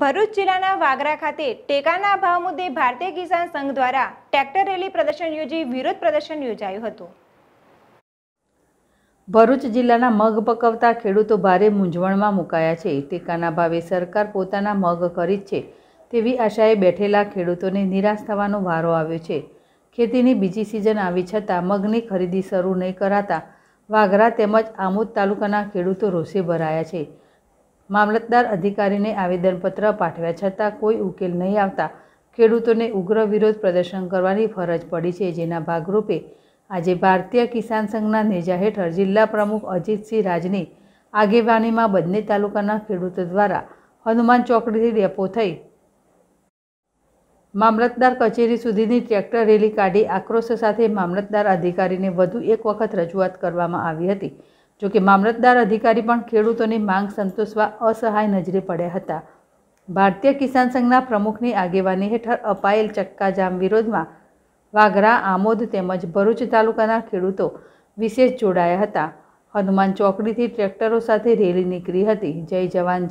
ભરૂચ જિલ્લાના વાગરા ખાતે ટેકાના ભાવ મુદ્દે ભારતીય કિસાન સંઘ દ્વારા ટ્રેક્ટર રેલી પ્રદર્શન યોજી વિરોધ પ્રદર્શન યોજાયું હતું। ભરૂચ જિલ્લાના મગ પકવતા ખેડૂતો ભારે મૂંઝવણમાં મુકાયા છે। ટેકાના ભાવે સરકાર પોતાના મગ ખરીદ છે તેવી આશાએ બેઠેલા ખેડૂતોને નિરાશ થવાનો વારો આવ્યો છે। ખેતીની બીજી સિઝન આવી છતાં મગની ખરીદી શરૂ નહીં કરાતા વાગરા તેમજ આમોદ તાલુકાના ખેડૂતો રોષે ભરાયા છે। मामलतदार अधिकारी ने आवेदनपत्र पाठव्या छता कोई उकेल नहीं आता खेडूतों ने उग्र विरोध प्रदर्शन करने फरज पड़ी है। जेना भागरूपे आज भारतीय किसान संघना नेजा हेठ जिला प्रमुख अजित सिंह राजनी आगेवानी में बंने तालुकाना खेडूतों द्वारा हनुमान चौकड़ी डेपो थी मामलतदार कचेरी सुधीनी ट्रेक्टर रेली काढ़ी आक्रोश साथ मामलतदार अधिकारी ने वधु एक वखत रजूआत करवामां आवी हती। जो कि मामलतदार अधिकारी पण खेडूतोनी मांग संतोषवा असहाय नजरे पड्या हता। भारतीय किसान संघना प्रमुखनी आगेवानी हेठळ अपायेल चक्काजाम विरोधमां वागरा आमोद तेमज भरूच तालुकाना खेडूतो विशेष जोडाया हता। हनुमान चौकडीथी ट्रेक्टरो साथे रेली नीकळी हती। जय जवान जय